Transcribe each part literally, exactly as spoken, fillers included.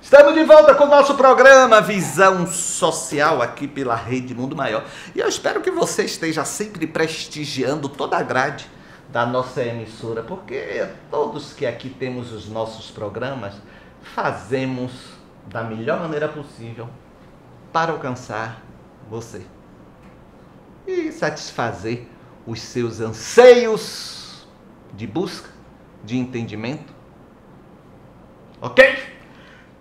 Estamos de volta com o nosso programa Visão Social aqui pela Rede Mundo Maior. E eu espero que você esteja sempre prestigiando toda a grade da nossa emissora, porque todos que aqui temos os nossos programas, fazemos da melhor maneira possível para alcançar você e satisfazer os seus anseios de busca, de entendimento. Ok?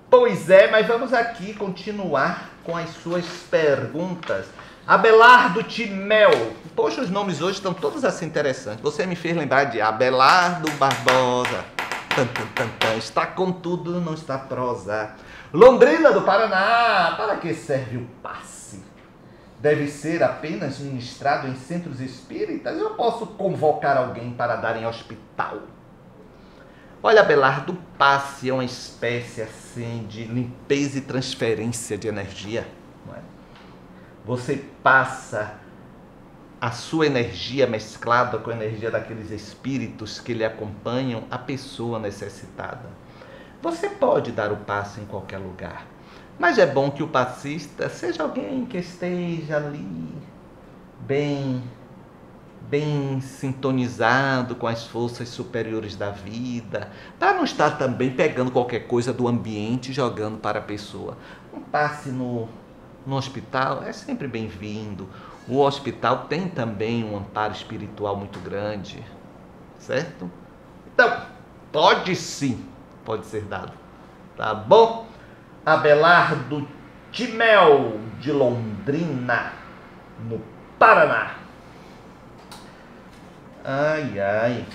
Pois é, mas vamos aqui continuar com as suas perguntas. Abelardo Timel. Poxa, os nomes hoje estão todos assim interessantes. Você me fez lembrar de Abelardo Barbosa. Tan, tan, tan, tan. Está com tudo, não está prosa. Londrina do Paraná. Para que serve o passe? Deve ser apenas ministrado em centros espíritas? Eu posso convocar alguém para dar em hospital? Olha, Abelardo, o passe é uma espécie assim de limpeza e transferência de energia. Não é? Você passa a sua energia mesclada com a energia daqueles espíritos que lhe acompanham, a pessoa necessitada. Você pode dar o passe em qualquer lugar, mas é bom que o passista seja alguém que esteja ali bem... bem sintonizado com as forças superiores da vida, para não estar também pegando qualquer coisa do ambiente e jogando para a pessoa. Um passe no, no hospital é sempre bem-vindo. O hospital tem também um amparo espiritual muito grande, certo? Então, pode sim, pode ser dado, tá bom? Abelardo Timel, de Londrina, no Paraná. Ai, ai.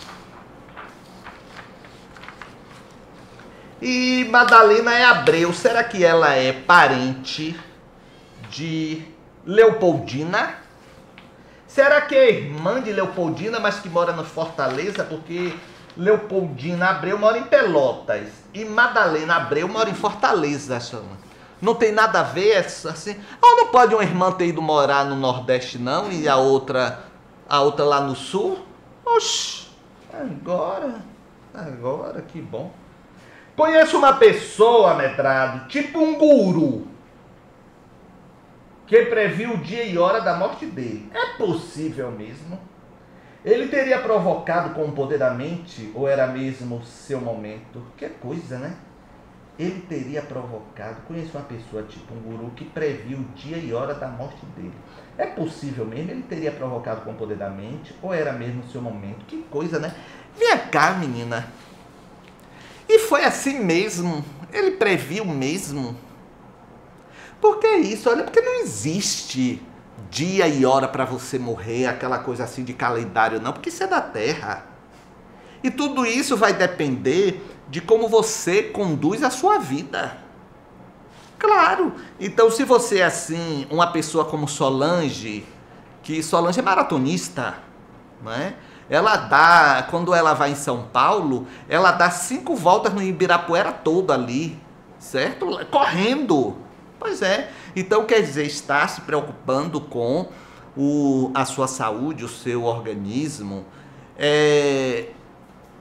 E Madalena Abreu, será que ela é parente de Leopoldina? Será que é irmã de Leopoldina, mas que mora no Fortaleza? Porque Leopoldina Abreu mora em Pelotas e Madalena Abreu mora em Fortaleza, chama. Não tem nada a ver, é assim... Ou não pode uma irmã ter ido morar no Nordeste, não, e a outra, a outra lá no Sul? Oxi, agora, agora, que bom. Conheço uma pessoa, metrado, tipo um guru, que previu o dia e hora da morte dele. É possível mesmo? Ele teria provocado com o poder da mente, ou era mesmo seu momento? Que coisa, né? Ele teria provocado. Conheço uma pessoa tipo um guru que previu o dia e hora da morte dele. É possível mesmo? Ele teria provocado com o poder da mente? Ou era mesmo o seu momento? Que coisa, né? Vem cá, menina. E foi assim mesmo? Ele previu mesmo? Por que isso? Olha, porque não existe dia e hora para você morrer, aquela coisa assim de calendário, não. Porque isso é da Terra. E tudo isso vai depender de como você conduz a sua vida. Claro, então se você é assim, uma pessoa como Solange, que Solange é maratonista, né? Ela dá, quando ela vai em São Paulo, ela dá cinco voltas no Ibirapuera todo ali, certo? Correndo. Pois é, então quer dizer, está se preocupando com o, a sua saúde, o seu organismo, é...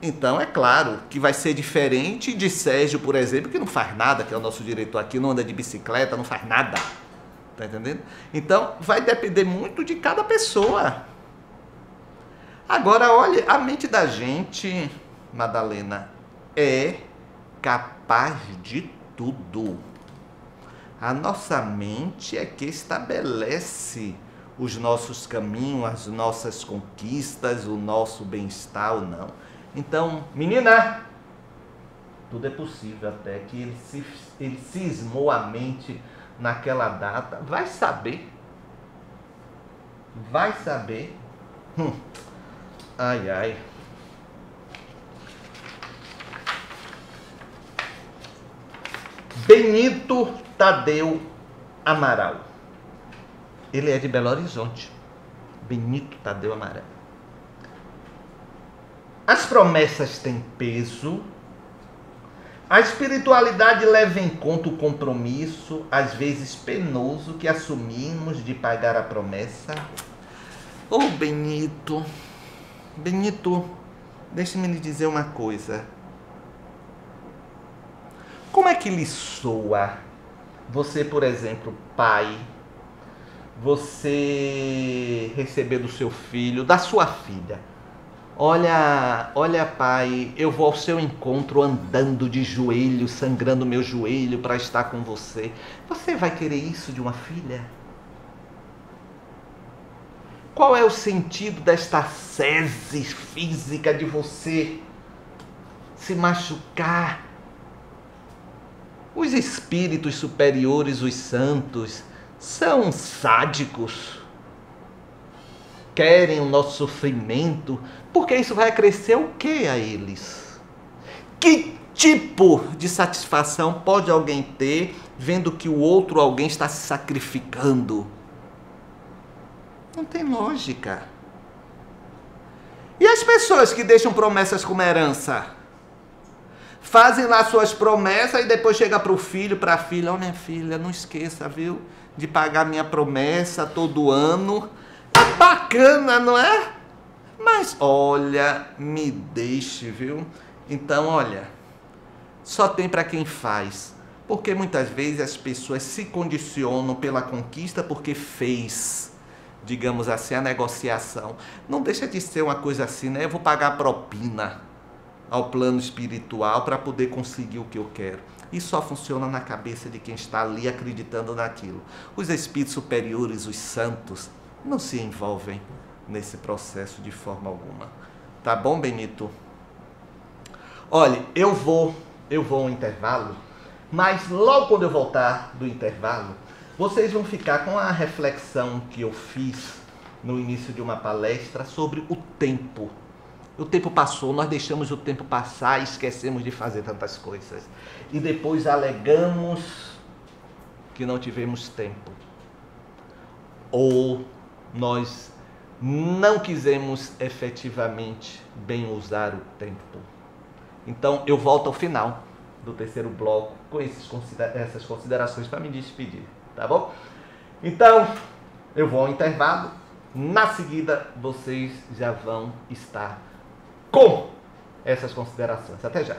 Então, é claro que vai ser diferente de Sérgio, por exemplo, que não faz nada, que é o nosso diretor aqui, não anda de bicicleta, não faz nada. Tá entendendo? Então, vai depender muito de cada pessoa. Agora, olha, a mente da gente, Madalena, é capaz de tudo. A nossa mente é que estabelece os nossos caminhos, as nossas conquistas, o nosso bem-estar ou não. Então, menina, tudo é possível, até que ele, se, ele cismou a mente naquela data. Vai saber. Vai saber. Hum. Ai, ai. Benito Tadeu Amaral. Ele é de Belo Horizonte. Benito Tadeu Amaral. As promessas têm peso? A espiritualidade leva em conta o compromisso, às vezes penoso, que assumimos de pagar a promessa. Ô oh, Benito, Benito, deixe-me lhe dizer uma coisa. Como é que lhe soa você, por exemplo, pai, você receber do seu filho, da sua filha? Olha, olha pai, eu vou ao seu encontro andando de joelho, sangrando meu joelho para estar com você. Você vai querer isso de uma filha? Qual é o sentido desta sese física de você se machucar? Os espíritos superiores, os santos, são sádicos. Querem o nosso sofrimento, porque isso vai acrescer o que a eles? Que tipo de satisfação pode alguém ter vendo que o outro alguém está se sacrificando? Não tem lógica. E as pessoas que deixam promessas como herança? Fazem lá suas promessas e depois chega para o filho, para a filha: ó, minha filha, não esqueça, viu, de pagar minha promessa todo ano. É bacana, não é? Mas, olha, me deixe, viu? Então, olha, só tem para quem faz. Porque muitas vezes as pessoas se condicionam pela conquista porque fez, digamos assim, a negociação. Não deixa de ser uma coisa assim, né? Eu vou pagar propina ao plano espiritual para poder conseguir o que eu quero. E só funciona na cabeça de quem está ali acreditando naquilo. Os espíritos superiores, os santos, não se envolvem nesse processo de forma alguma. Tá bom, Benito? Olha, eu vou, eu vou ao intervalo, mas logo quando eu voltar do intervalo, vocês vão ficar com a reflexão que eu fiz no início de uma palestra sobre o tempo. O tempo passou, nós deixamos o tempo passar e esquecemos de fazer tantas coisas. E depois alegamos que não tivemos tempo. Ou nós não quisemos efetivamente bem usar o tempo. Então, eu volto ao final do terceiro bloco com esses considera essas considerações para me despedir, tá bom? Então, eu vou ao intervalo. Na seguida, vocês já vão estar com essas considerações. Até já!